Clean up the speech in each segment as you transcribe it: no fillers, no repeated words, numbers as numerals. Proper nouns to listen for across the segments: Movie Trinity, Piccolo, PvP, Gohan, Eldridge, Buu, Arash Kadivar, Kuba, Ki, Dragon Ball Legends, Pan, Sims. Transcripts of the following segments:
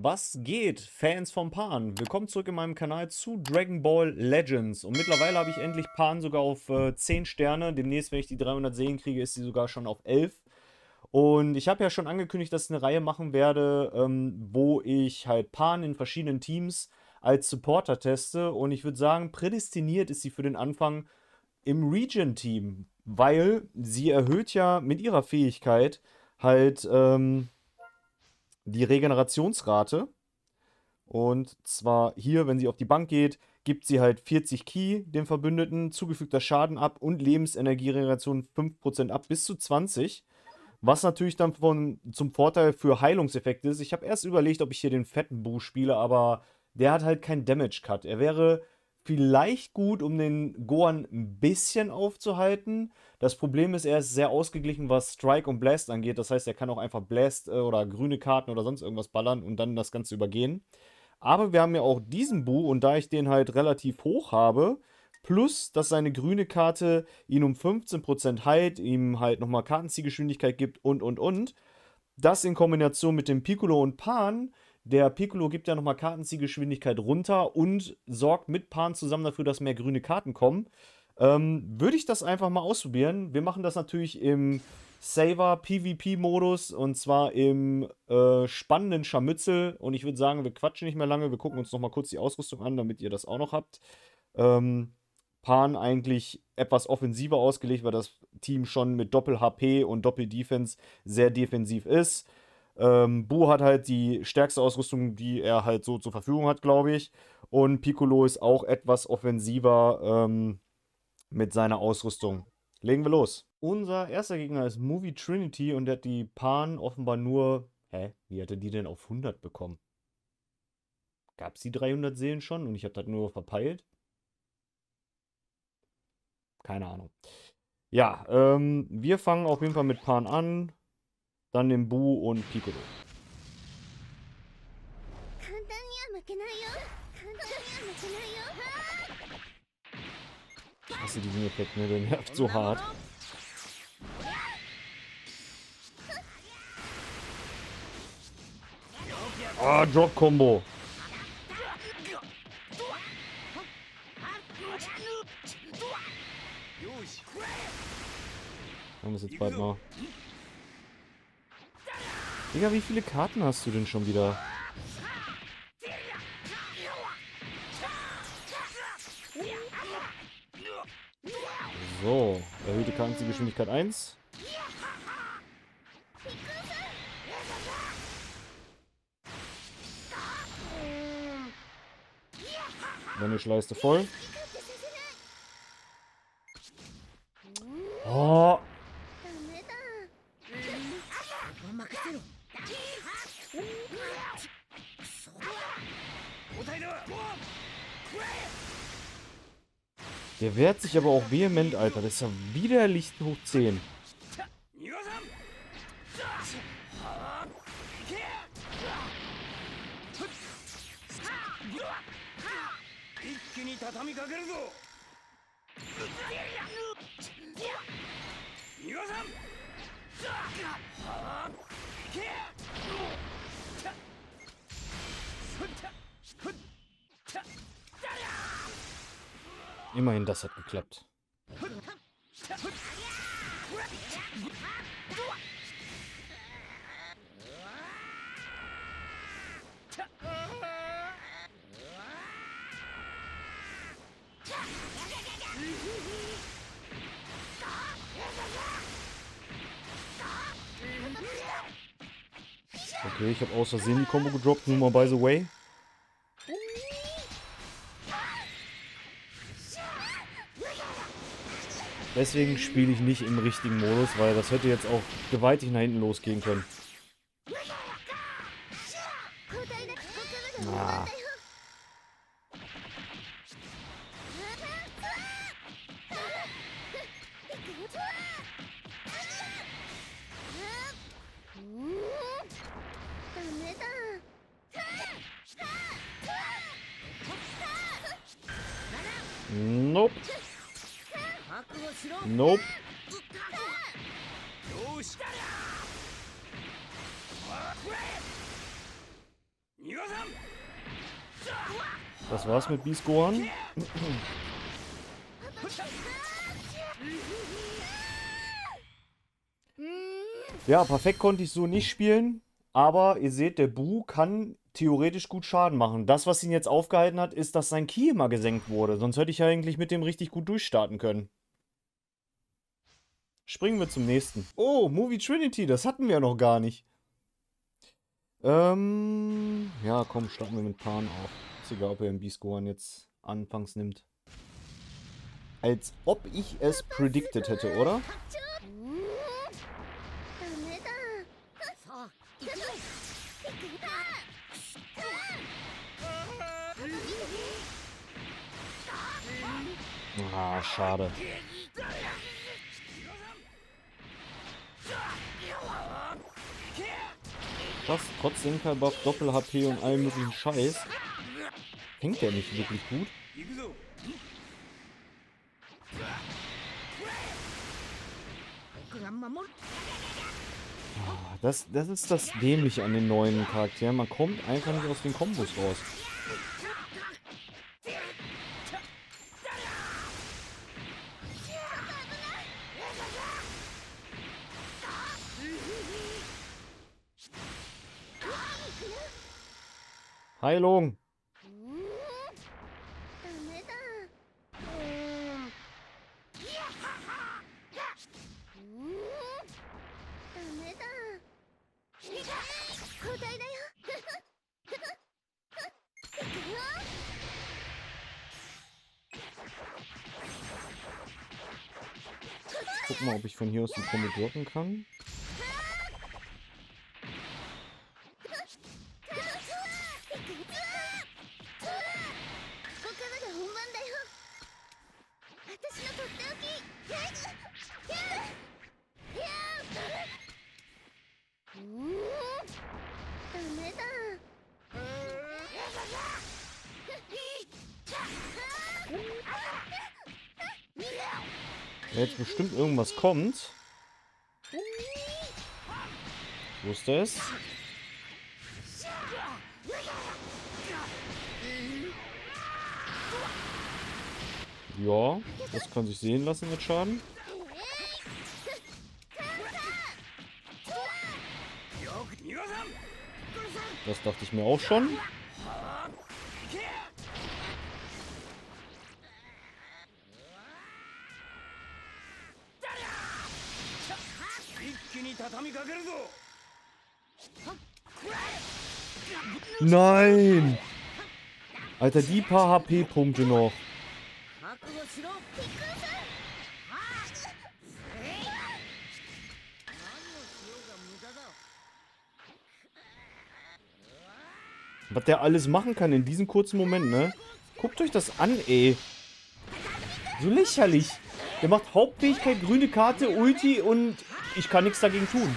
Was geht, Fans von Pan? Willkommen zurück in meinem Kanal zu Dragon Ball Legends. Und mittlerweile habe ich endlich Pan sogar auf 10 Sterne. Demnächst, wenn ich die 300 Serien kriege, ist sie sogar schon auf 11. Und ich habe ja schon angekündigt, dass ich eine Reihe machen werde, wo ich halt Pan in verschiedenen Teams als Supporter teste. Und ich würde sagen, prädestiniert ist sie für den Anfang im Region-Team, weil sie erhöht ja mit ihrer Fähigkeit halt die Regenerationsrate. Und zwar hier, wenn sie auf die Bank geht, gibt sie halt 40 Ki dem Verbündeten, zugefügter Schaden ab und Lebensenergieregeneration 5% ab bis zu 20%. Was natürlich dann zum Vorteil für Heilungseffekte ist. Ich habe erst überlegt, ob ich hier den fetten Buu spiele, aber der hat halt keinen Damage-Cut. Er wäre vielleicht gut, um den Gohan ein bisschen aufzuhalten. Das Problem ist, er ist sehr ausgeglichen, was Strike und Blast angeht. Das heißt, er kann auch einfach Blast oder grüne Karten oder sonst irgendwas ballern und dann das Ganze übergehen. Aber wir haben ja auch diesen Buu, und da ich den halt relativ hoch habe, plus, dass seine grüne Karte ihn um 15% heilt, ihm halt nochmal Kartenziehgeschwindigkeit gibt und. Das in Kombination mit dem Piccolo und Pan. Der Piccolo gibt ja nochmal Kartenziehgeschwindigkeit runter und sorgt mit Pan zusammen dafür, dass mehr grüne Karten kommen. Würde ich das einfach mal ausprobieren. Wir machen das natürlich im Saver-PvP-Modus, und zwar im spannenden Scharmützel. Und ich würde sagen, wir quatschen nicht mehr lange. Wir gucken uns nochmal kurz die Ausrüstung an, damit ihr das auch noch habt. Pan eigentlich etwas offensiver ausgelegt, weil das Team schon mit Doppel-HP und Doppel-Defense sehr defensiv ist. Buu hat halt die stärkste Ausrüstung, die er halt so zur Verfügung hat, glaube ich. Und Piccolo ist auch etwas offensiver mit seiner Ausrüstung. Legen wir los. Unser erster Gegner ist Movie Trinity, und der hat die Pan offenbar nur... Hä? Wie hat er die denn auf 100 bekommen? Gab es die 300 Seelen schon und ich habe das nur verpeilt? Keine Ahnung. Ja, wir fangen auf jeden Fall mit Pan an. Dann den Buu und Piccolo. Ich hasse diesen Effekt, ne? Der nervt so hart. Ah, Drop-Kombo. Haben wir es jetzt bald mal. Digga, wie viele Karten hast du denn schon wieder? So, erhöhte Kartenziehgeschwindigkeit 1. Vanishleiste voll. Oh. Der wehrt sich aber auch vehement, Alter. Das ist ja widerlich hoch 10. Immerhin, das hat geklappt. Okay, ich habe aus Versehen die Combo gedroppt, nur mal by the way. Deswegen spiele ich nicht im richtigen Modus, weil das hätte jetzt auch gewaltig nach hinten losgehen können. Ah. Nope. Nope. Das war's mit Beast Gohan. Ja, perfekt konnte ich so nicht spielen. Aber ihr seht, der Buu kann theoretisch gut Schaden machen. Das, was ihn jetzt aufgehalten hat, ist, dass sein Ki immer gesenkt wurde. Sonst hätte ich ja eigentlich mit dem richtig gut durchstarten können. Springen wir zum nächsten. Oh, Movie Trinity, das hatten wir ja noch gar nicht. Ja, komm, starten wir mit Pan auf. Ist egal, ob er den Beast Gohan jetzt anfangs nimmt. Als ob ich es predicted hätte, oder? Ah, schade. Das trotz Inkalbuff, Doppel-HP und allem möglichen Scheiß hängt der nicht wirklich gut. Das ist das Dämliche an den neuen Charakteren. Man kommt einfach nicht aus den Kombos raus. Heilung! Guck mal, ob ich von hier aus die Kombi blocken kann. Jetzt bestimmt irgendwas kommt. Ich wusste es. Ja, das kann sich sehen lassen mit Schaden. Das dachte ich mir auch schon. Nein! Alter, die paar HP-Punkte noch. Was der alles machen kann in diesem kurzen Moment, ne? Guckt euch das an, ey. So lächerlich. Der macht Hauptfähigkeit, grüne Karte, Ulti und ich kann nichts dagegen tun.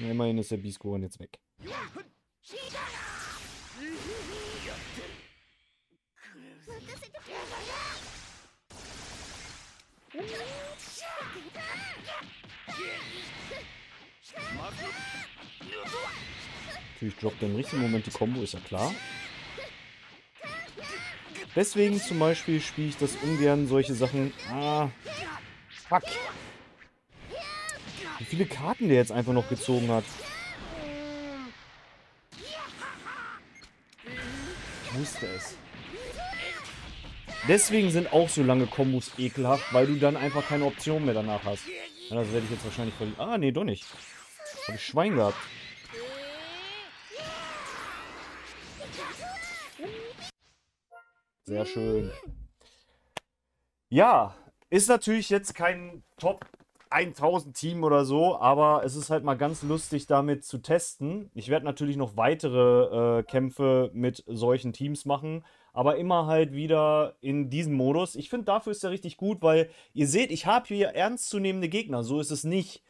Ja, immerhin ist der Beast Gohan jetzt weg. Natürlich droppt er im richtigen Moment die Kombo, ist ja klar. Deswegen zum Beispiel spiele ich das ungern, solche Sachen. Ah, fuck. Wie viele Karten der jetzt einfach noch gezogen hat. Ich wusste es. Deswegen sind auch so lange Kombos ekelhaft, weil du dann einfach keine Option mehr danach hast. Ja, das werde ich jetzt wahrscheinlich verlieren. Ah, nee, doch nicht. Habe ich Schwein gehabt. Sehr schön. Ja, ist natürlich jetzt kein Top 1000 Team oder so, aber es ist halt mal ganz lustig damit zu testen. Ich werde natürlich noch weitere Kämpfe mit solchen Teams machen, aber immer halt wieder in diesem Modus. Ich finde, dafür ist er richtig gut, weil ihr seht, ich habe hier ernstzunehmende Gegner, so ist es nicht.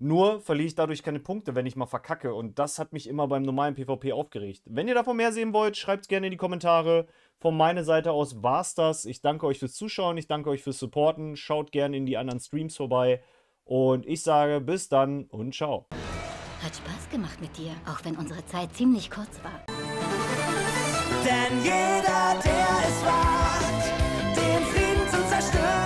Nur verliere ich dadurch keine Punkte, wenn ich mal verkacke. Und das hat mich immer beim normalen PvP aufgeregt. Wenn ihr davon mehr sehen wollt, schreibt es gerne in die Kommentare. Von meiner Seite aus war's das. Ich danke euch fürs Zuschauen, ich danke euch fürs Supporten. Schaut gerne in die anderen Streams vorbei. Und ich sage bis dann und ciao. Hat Spaß gemacht mit dir, auch wenn unsere Zeit ziemlich kurz war. Denn jeder, der es wagt, den Frieden zu zerstören.